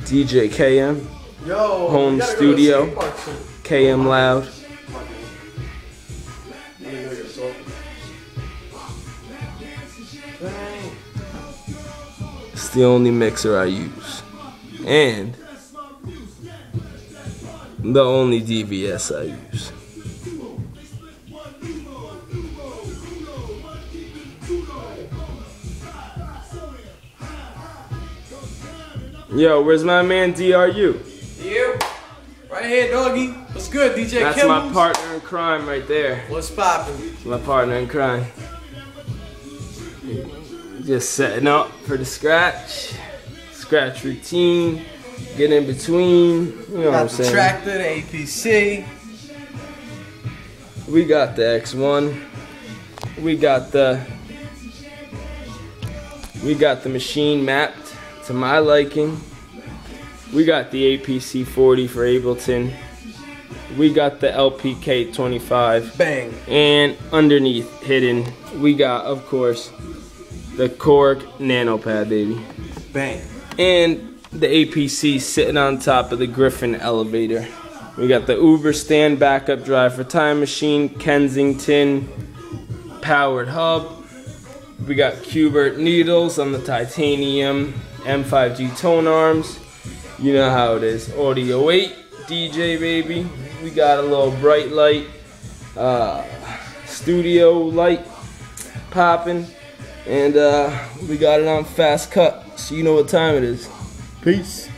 DJ KM, home studio, KM Loud. It's the only mixer I use, and the only DVS I use. Yo, where's my man D.R.U.? You? Right here, doggy. What's good, DJ Killings? That's my partner in crime right there. What's poppin'? My partner in crime. Just setting up for the scratch. Scratch routine. Get in between. You know what I'm saying? Got the Traktor, the APC. We got the X1. We got the machine mapped to my liking. We got the APC 40 for Ableton. We got the LPK 25. Bang. And underneath, hidden, we got, of course, the Korg Nanopad, baby. Bang. And the APC sitting on top of the Griffin Elevator. We got the Uber Stand backup drive for Time Machine, Kensington, powered hub. We got Q-Bert needles on the titanium. M5G tone arms, you know how it is. Audio 8 DJ, baby. We got a little bright light, studio light popping, and we got it on fast cut, so you know what time it is. Peace.